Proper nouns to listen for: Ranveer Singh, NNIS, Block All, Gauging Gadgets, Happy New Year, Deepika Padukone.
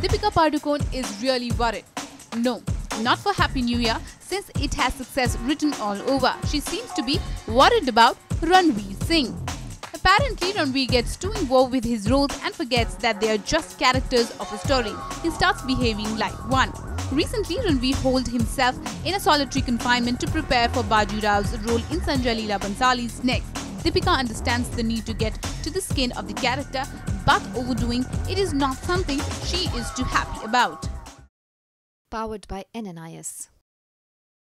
Deepika Padukone is really worried. No, not for Happy New Year, since it has success written all over. She seems to be worried about Ranveer Singh. Apparently, Ranveer gets too involved with his roles and forgets that they are just characters of a story. He starts behaving like one. Recently, Ranveer holed himself in a solitary confinement to prepare for Baju Rao's role in Sanjay Leela Bhansali's Next. Deepika understands the need to get to the skin of the character, but overdoing it is not something she is too happy about. Powered by NNIS.